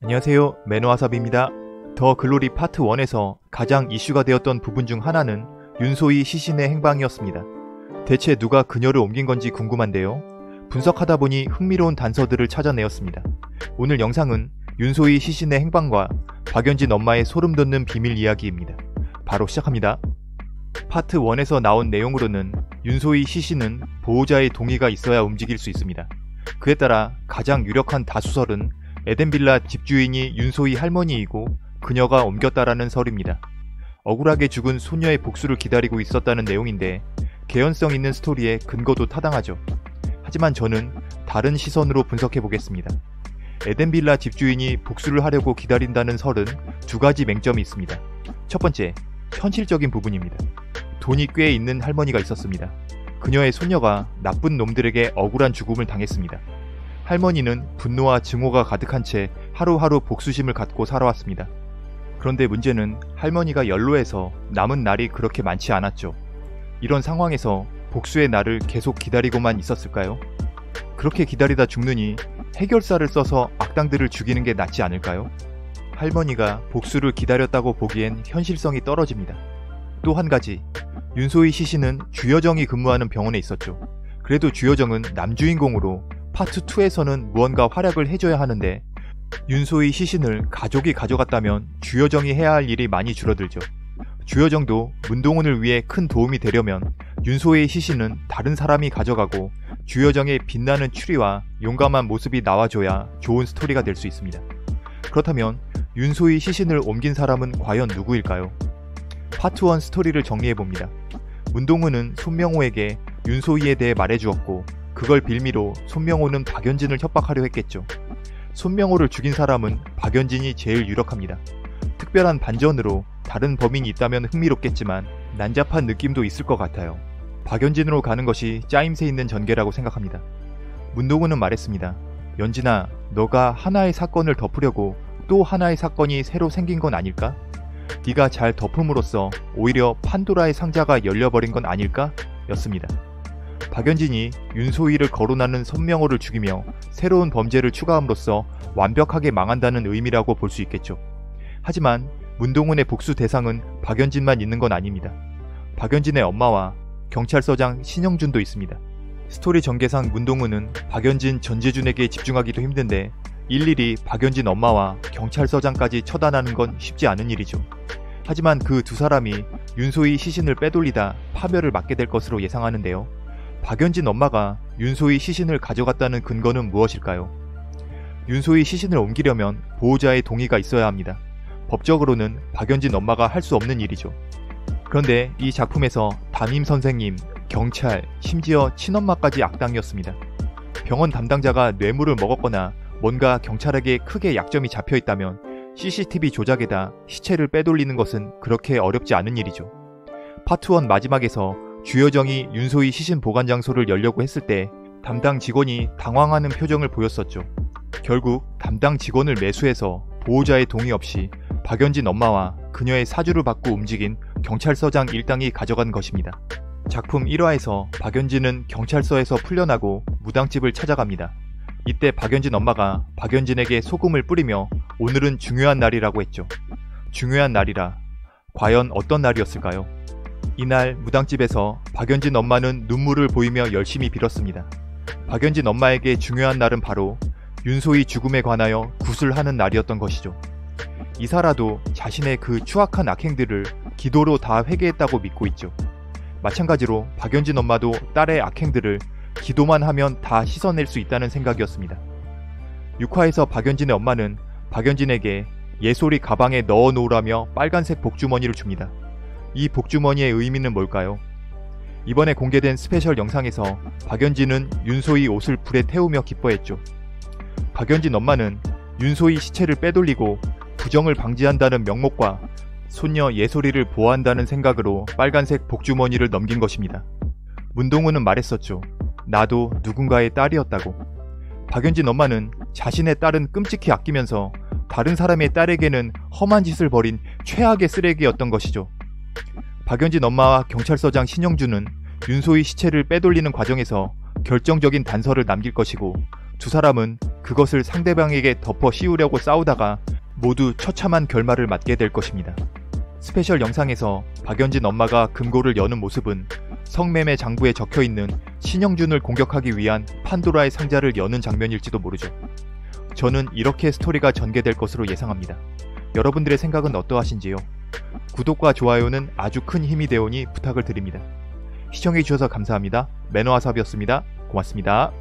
안녕하세요, 매너와삽입니다. 더 글로리 파트 1에서 가장 이슈가 되었던 부분 중 하나는 윤소희 시신의 행방이었습니다. 대체 누가 그녀를 옮긴 건지 궁금한데요. 분석하다 보니 흥미로운 단서들을 찾아내었습니다. 오늘 영상은 윤소희 시신의 행방과 박연진 엄마의 소름돋는 비밀 이야기입니다. 바로 시작합니다. 파트 1에서 나온 내용으로는 윤소희 시신은 보호자의 동의가 있어야 움직일 수 있습니다. 그에 따라 가장 유력한 다수설은 에덴빌라 집주인이 윤소희 할머니이고 그녀가 옮겼다라는 설입니다. 억울하게 죽은 소녀의 복수를 기다리고 있었다는 내용인데 개연성 있는 스토리에 근거도 타당하죠. 하지만 저는 다른 시선으로 분석해보겠습니다. 에덴빌라 집주인이 복수를 하려고 기다린다는 설은 두 가지 맹점이 있습니다. 첫 번째, 현실적인 부분입니다. 돈이 꽤 있는 할머니가 있었습니다. 그녀의 손녀가 나쁜 놈들에게 억울한 죽음을 당했습니다. 할머니는 분노와 증오가 가득한 채 하루하루 복수심을 갖고 살아왔습니다. 그런데 문제는 할머니가 연로해서 남은 날이 그렇게 많지 않았죠. 이런 상황에서 복수의 날을 계속 기다리고만 있었을까요? 그렇게 기다리다 죽느니 해결사를 써서 악당들을 죽이는 게 낫지 않을까요? 할머니가 복수를 기다렸다고 보기엔 현실성이 떨어집니다. 또 한 가지, 윤소희 시신은 주여정이 근무하는 병원에 있었죠. 그래도 주여정은 남주인공으로 파트 2에서는 무언가 활약을 해줘야 하는데 윤소희 시신을 가족이 가져갔다면 주여정이 해야 할 일이 많이 줄어들죠. 주여정도 문동훈을 위해 큰 도움이 되려면 윤소희의 시신은 다른 사람이 가져가고 주여정의 빛나는 추리와 용감한 모습이 나와줘야 좋은 스토리가 될 수 있습니다. 그렇다면 윤소희 시신을 옮긴 사람은 과연 누구일까요? 파트 1 스토리를 정리해봅니다. 문동훈은 손명호에게 윤소희에 대해 말해주었고 그걸 빌미로 손명호는 박연진을 협박하려 했겠죠. 손명호를 죽인 사람은 박연진이 제일 유력합니다. 특별한 반전으로 다른 범인이 있다면 흥미롭겠지만 난잡한 느낌도 있을 것 같아요. 박연진으로 가는 것이 짜임새 있는 전개라고 생각합니다. 문동훈은 말했습니다. 연진아, 너가 하나의 사건을 덮으려고 또 하나의 사건이 새로 생긴 건 아닐까? 네가 잘 덮음으로써 오히려 판도라의 상자가 열려버린 건 아닐까? 였습니다. 박연진이 윤소희를 거론하는 선명호를 죽이며 새로운 범죄를 추가함으로써 완벽하게 망한다는 의미라고 볼 수 있겠죠. 하지만 문동훈의 복수 대상은 박연진만 있는 건 아닙니다. 박연진의 엄마와 경찰서장 신영준도 있습니다. 스토리 전개상 문동훈은 박연진 전재준에게 집중하기도 힘든데 일일이 박연진 엄마와 경찰서장까지 처단하는 건 쉽지 않은 일이죠. 하지만 그 두 사람이 윤소희 시신을 빼돌리다 파멸을 맞게 될 것으로 예상하는데요. 박연진 엄마가 윤소희 시신을 가져갔다는 근거는 무엇일까요? 윤소희 시신을 옮기려면 보호자의 동의가 있어야 합니다. 법적으로는 박연진 엄마가 할 수 없는 일이죠. 그런데 이 작품에서 담임 선생님, 경찰, 심지어 친엄마까지 악당이었습니다. 병원 담당자가 뇌물을 먹었거나 뭔가 경찰에게 크게 약점이 잡혀있다면 CCTV 조작에다 시체를 빼돌리는 것은 그렇게 어렵지 않은 일이죠. 파트 1 마지막에서 주여정이 윤소희 시신 보관 장소를 열려고 했을 때 담당 직원이 당황하는 표정을 보였었죠. 결국 담당 직원을 매수해서 보호자의 동의 없이 박연진 엄마와 그녀의 사주를 받고 움직인 경찰서장 일당이 가져간 것입니다. 작품 1화에서 박연진은 경찰서에서 풀려나고 무당집을 찾아갑니다. 이때 박연진 엄마가 박연진에게 소금을 뿌리며 오늘은 중요한 날이라고 했죠. 중요한 날이라 과연 어떤 날이었을까요? 이날 무당집에서 박연진 엄마는 눈물을 보이며 열심히 빌었습니다. 박연진 엄마에게 중요한 날은 바로 윤소희 죽음에 관하여 구슬하는 날이었던 것이죠. 이사라도 자신의 그 추악한 악행들을 기도로 다 회개했다고 믿고 있죠. 마찬가지로 박연진 엄마도 딸의 악행들을 기도만 하면 다 씻어낼 수 있다는 생각이었습니다. 6화에서 박연진의 엄마는 박연진에게 예솔이 가방에 넣어놓으라며 빨간색 복주머니를 줍니다. 이 복주머니의 의미는 뭘까요? 이번에 공개된 스페셜 영상에서 박연진은 윤소희 옷을 불에 태우며 기뻐했죠. 박연진 엄마는 윤소희 시체를 빼돌리고 부정을 방지한다는 명목과 손녀 예솔이를 보호한다는 생각으로 빨간색 복주머니를 넘긴 것입니다. 문동훈은 말했었죠. 나도 누군가의 딸이었다고. 박연진 엄마는 자신의 딸은 끔찍히 아끼면서 다른 사람의 딸에게는 험한 짓을 벌인 최악의 쓰레기였던 것이죠. 박연진 엄마와 경찰서장 신영준은 윤소희 시체를 빼돌리는 과정에서 결정적인 단서를 남길 것이고 두 사람은 그것을 상대방에게 덮어 씌우려고 싸우다가 모두 처참한 결말을 맞게 될 것입니다. 스페셜 영상에서 박연진 엄마가 금고를 여는 모습은 성매매 장부에 적혀있는 신영준을 공격하기 위한 판도라의 상자를 여는 장면일지도 모르죠. 저는 이렇게 스토리가 전개될 것으로 예상합니다. 여러분들의 생각은 어떠하신지요? 구독과 좋아요는 아주 큰 힘이 되오니 부탁을 드립니다. 시청해주셔서 감사합니다. 매너와삽이었습니다. 고맙습니다.